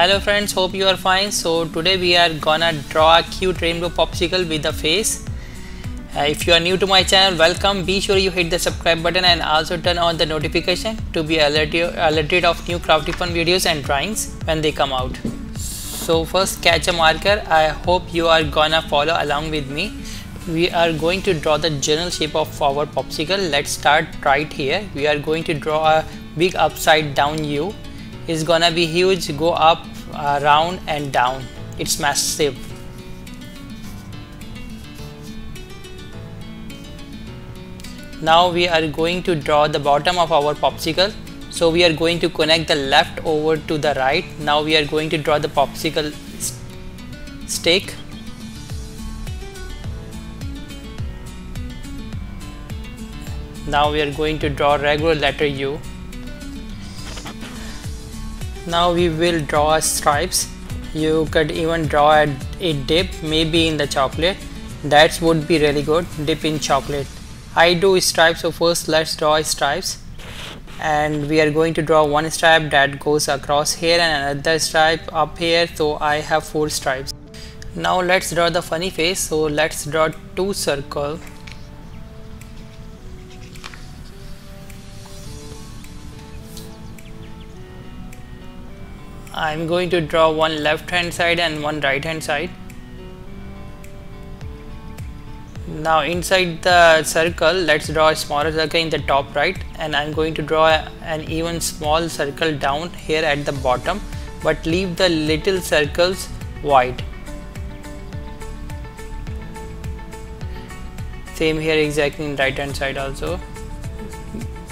Hello friends, hope you are fine. So today we are gonna draw a cute rainbow popsicle with a face. If you are new to my channel, welcome. Be sure you hit the subscribe button and also turn on the notification to be alerted of new crafty fun videos and drawings when they come out. So first, catch a marker. I hope you are gonna follow along with me. We are going to draw the general shape of our popsicle. Let's start right here. We are going to draw a big upside down U. It's gonna be huge, go up, round and down. It's massive. Now we are going to draw the bottom of our popsicle. So we are going to connect the left over to the right. Now we are going to draw the popsicle stick. Now we are going to draw regular letter U. Now we will draw stripes. You could even draw a dip, maybe in the chocolate. That would be really good, dip in chocolate. I do stripes, so first let's draw stripes. And we are going to draw one stripe that goes across here and another stripe up here, so I have four stripes. Now let's draw the funny face. So let's draw two circles. I'm going to draw one left hand side and one right hand side. Now inside the circle, let's draw a smaller circle in the top right, and I'm going to draw an even small circle down here at the bottom, but leave the little circles wide. Same here, exactly in right hand side also.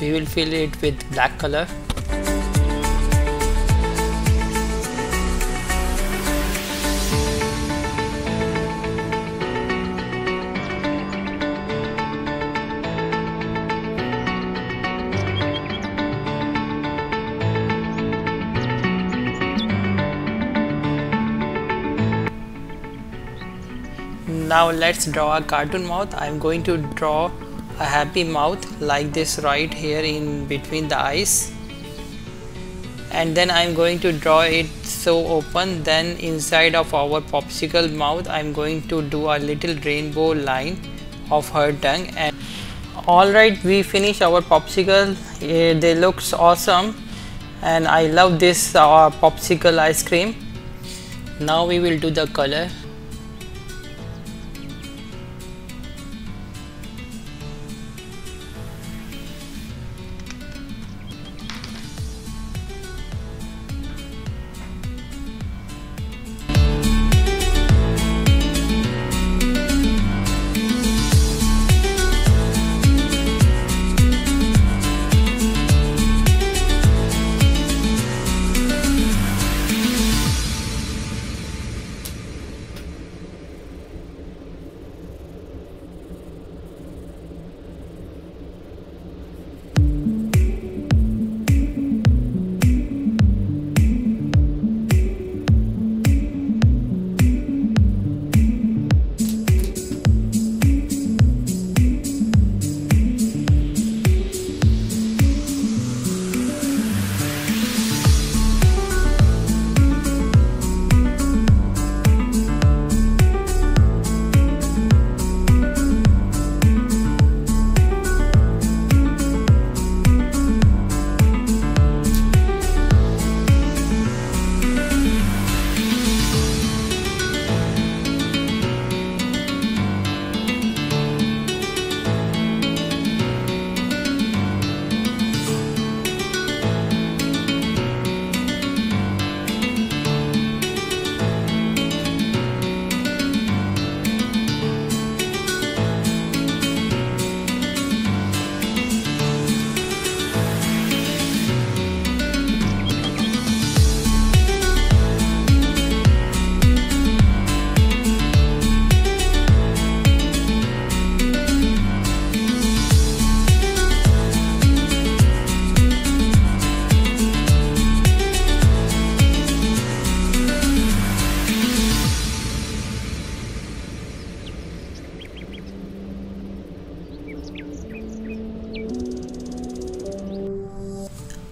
We will fill it with black color. Now let's draw a cartoon mouth. I'm going to draw a happy mouth like this right here in between the eyes, and then I'm going to draw it so open. Then inside of our popsicle mouth, I'm going to do a little rainbow line of her tongue. And alright, we finish our popsicle. They look awesome and I love this popsicle ice cream. Now we will do the color.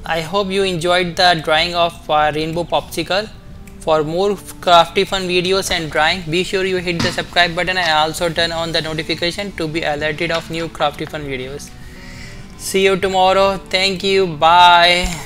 I hope you enjoyed the drawing of rainbow popsicle. For more crafty fun videos and drawing, be sure you hit the subscribe button and also turn on the notification to be alerted of new crafty fun videos. See you tomorrow. Thank you. Bye.